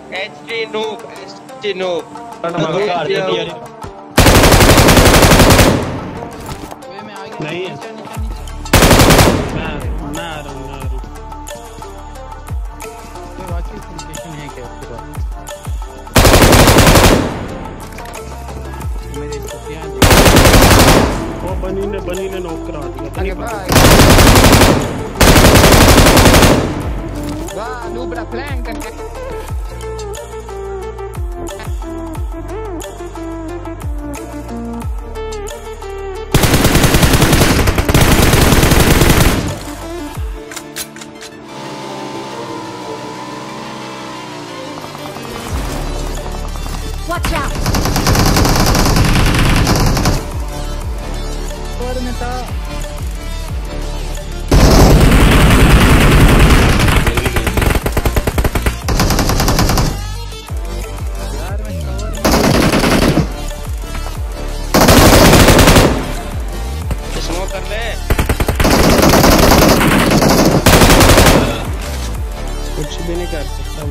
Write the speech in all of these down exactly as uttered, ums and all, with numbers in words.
htNOOB, htNOOB. नहीं है, मैं आ रहा हूँ ना। ये वाकई सिचुएशन है क्या आपके पास? मेरे स्कूटियाँ वो बनी ने बनी ने नॉक करा दिया। वाह नूब रा प्लान करके। Watch out! What in the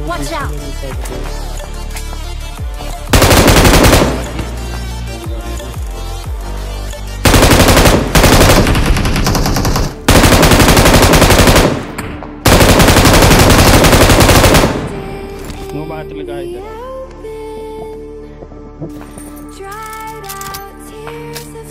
Watch out! Dried out tears.